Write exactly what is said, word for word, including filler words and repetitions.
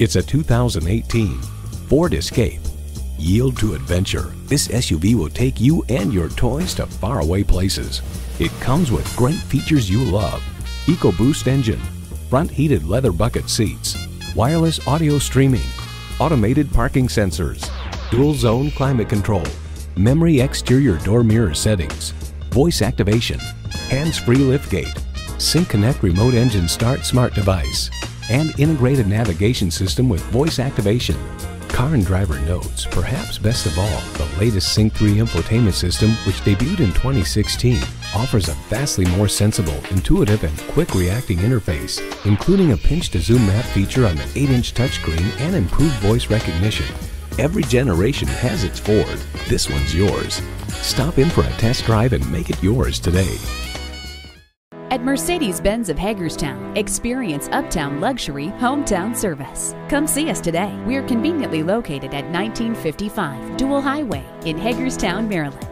It's a two thousand eighteen Ford Escape. Yield to adventure. This S U V will take you and your toys to faraway places. It comes with great features you love. EcoBoost engine, front heated leather bucket seats, wireless audio streaming, automated parking sensors, dual zone climate control, memory exterior door mirror settings, voice activation, hands-free liftgate, Sync Connect remote engine start smart device, and integrated navigation system with voice activation. Car and Driver notes, perhaps best of all, the latest SYNC three infotainment system, which debuted in twenty sixteen, offers a vastly more sensible, intuitive, and quick-reacting interface, including a pinch-to-zoom map feature on the eight inch touchscreen and improved voice recognition. Every generation has its Ford. This one's yours. Stop in for a test drive and make it yours today. At Mercedes-Benz of Hagerstown, experience uptown luxury, hometown service. Come see us today. We're conveniently located at nineteen fifty-five Dual Highway in Hagerstown, Maryland.